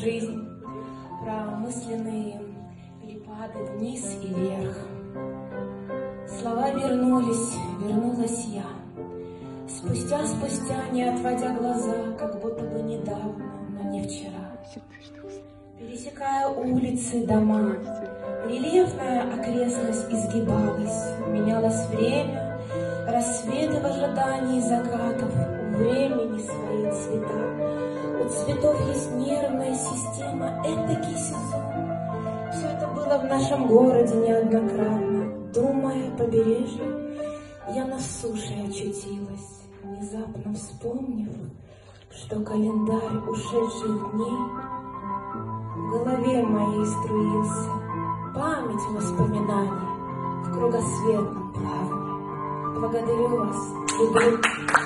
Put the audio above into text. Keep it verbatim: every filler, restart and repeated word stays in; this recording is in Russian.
жизнь, про мысленные перепады вниз и вверх. Слова вернулись, вернулась я, спустя, спустя, не отводя глаза, как будто бы недавно, но не вчера. Пересекая улицы, дома, рельефная окрестность изгибалась, менялось время, рассветы в ожидании закатов, у времени свои цвета, у цветов есть нервная система, этакий сезон. Все это было в нашем городе неоднократно, думая о побережье, я на суше очутилась, внезапно вспомнив, что календарь ушедших дней в голове моей струился, память воспоминаний в кругосветном плавне. Благодарю вас, любовь.